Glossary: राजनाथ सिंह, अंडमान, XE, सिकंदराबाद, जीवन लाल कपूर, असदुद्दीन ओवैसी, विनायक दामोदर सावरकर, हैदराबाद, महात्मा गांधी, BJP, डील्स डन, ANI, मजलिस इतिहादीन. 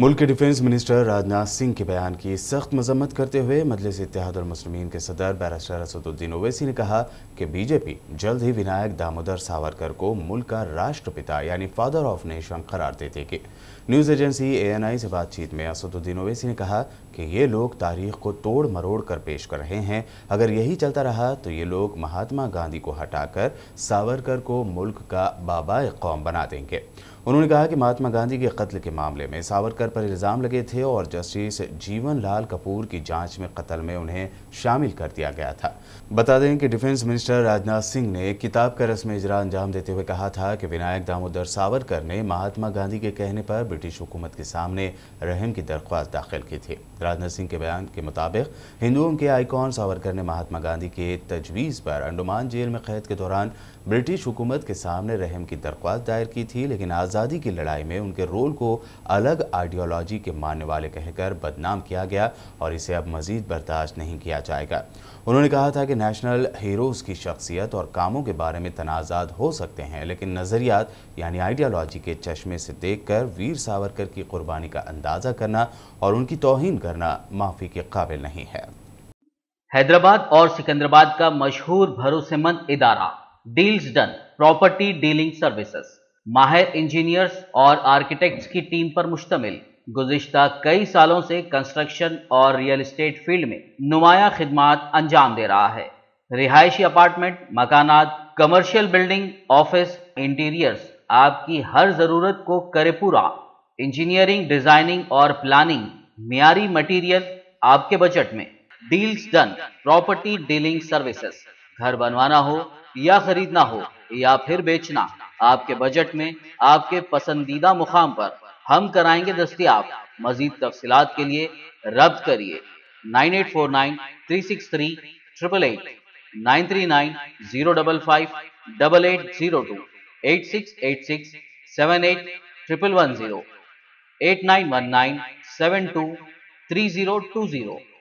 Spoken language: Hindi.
मुल्क के डिफेंस मिनिस्टर राजनाथ सिंह के बयान की सख्त मजम्मत करते हुए मजलिस इतिहादीन के सदर बैरिस्टर असदुद्दीन ओवैसी ने कहा कि बीजेपी जल्द ही विनायक दामोदर सावरकर को मुल्क का राष्ट्रपिता यानी फादर ऑफ नेशन करार दे देगी। न्यूज़ एजेंसी ANI से बातचीत में असदुद्दीन ओवैसी ने कहा कि ये लोग तारीख को तोड़ मरोड़ कर पेश कर रहे हैं, अगर यही चलता रहा तो ये लोग महात्मा गांधी को हटाकर सावरकर को मुल्क का बाबाए कौम बना देंगे। उन्होंने कहा कि महात्मा गांधी के कत्ल के मामले में सावरकर पर इल्ज़ाम लगे थे और जस्टिस जीवन लाल कपूर की जांच में कत्ल में उन्हें शामिल कर दिया गया था। बता दें कि डिफेंस मिनिस्टर राजनाथ सिंह ने किताब का रस्म इजरा अंजाम देते हुए कहा था कि विनायक दामोदर सावरकर ने महात्मा गांधी के कहने पर ब्रिटिश हुकूमत के सामने रहम की दरख्वास्त दाखिल की थी। राजनाथ सिंह के बयान के मुताबिक हिंदुओं के आइकॉन सावरकर ने महात्मा गांधी के तजवीज़ पर अंडमान जेल में कैद के दौरान ब्रिटिश हुकूमत के सामने रहम की दरख्वास्त दायर की थी, लेकिन आज़ादी की लड़ाई में उनके रोल को अलग आइडियोलॉजी के मानने वाले कहकर बदनाम किया गया और इसे अब मज़ीद बर्दाश्त नहीं किया जाएगा। उन्होंने कहा था कि नेशनल हीरोज़ की शख्सियत और कामों के बारे में तनाज़ात हो सकते हैं, लेकिन नज़रियात यानी आइडियोलॉजी के चश्मे से देखकर वीर सावरकर की कुर्बानी का अंदाज़ा करना और उनकी तौहीन करना माफ़ी के काबिल नहीं है। हैदराबाद और सिकंदराबाद का मशहूर भरोसेमंद इदारा डील्स डन property dealing services माहिर इंजीनियर्स और आर्किटेक्ट्स की टीम पर मुश्तमिल गुज़िश्ता कई सालों से कंस्ट्रक्शन और रियल एस्टेट फील्ड में नुमाया खिदमात अंजाम दे रहा है। रिहायशी अपार्टमेंट, मकानात, कमर्शियल बिल्डिंग, ऑफिस, इंटीरियर्स, आपकी हर ज़रूरत को करे पूरा। इंजीनियरिंग, डिज़ाइनिंग और प्लानिंग, मियारी मटीरियल, आपके बजट में। डील्स डन property dealing services. घर बनवाना हो या खरीदना हो या फिर बेचना, आपके बजट में आपके पसंदीदा मुकाम पर हम कराएंगे दस्तियाब। मजीद तफसीलात के लिए रब्त करिए 9849363888 9390558802 8686781110 8919723020।